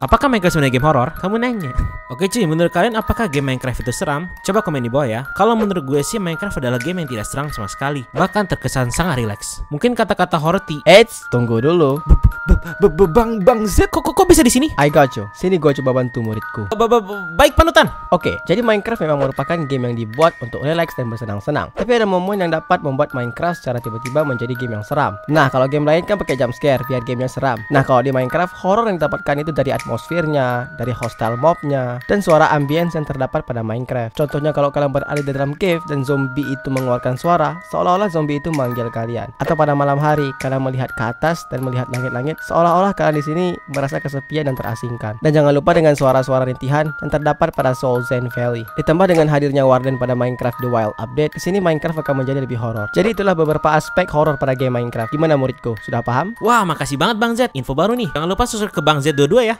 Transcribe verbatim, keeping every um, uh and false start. Apakah Minecraft sebenarnya game horor? Kamu nanya. Oke cuy, menurut kalian apakah game Minecraft itu seram? Coba komen di bawah ya. Kalau menurut gue sih Minecraft adalah game yang tidak seram sama sekali, bahkan terkesan sangat rileks. Mungkin kata-kata horor ti. Eits, tunggu dulu. Bang Bang Z, kok kok bisa di sini? I got you. Sini gue coba bantu muridku. Baik panutan. Oke, jadi Minecraft memang merupakan game yang dibuat untuk rileks dan bersenang-senang. Tapi ada momen yang dapat membuat Minecraft secara tiba-tiba menjadi game yang seram. Nah, kalau game lain kan pakai jump scare biar gamenya seram. Nah, kalau di Minecraft horor yang didapatkan itu dari atmosfernya, dari hostile mobnya, dan suara ambience yang terdapat pada Minecraft. Contohnya kalau kalian berada di dalam cave dan zombie itu mengeluarkan suara seolah-olah zombie itu manggil kalian, atau pada malam hari kalian melihat ke atas dan melihat langit-langit seolah-olah kalian di sini merasa kesepian dan terasingkan. Dan jangan lupa dengan suara-suara rintihan yang terdapat pada Soul Sand Valley. Ditambah dengan hadirnya Warden pada Minecraft The Wild Update, di sini Minecraft akan menjadi lebih horor. Jadi itulah beberapa aspek horor pada game Minecraft. Gimana muridku? Sudah paham? Wah, makasih banget Bang Z. Info baru nih. Jangan lupa subscribe ke Bang Z dua dua ya.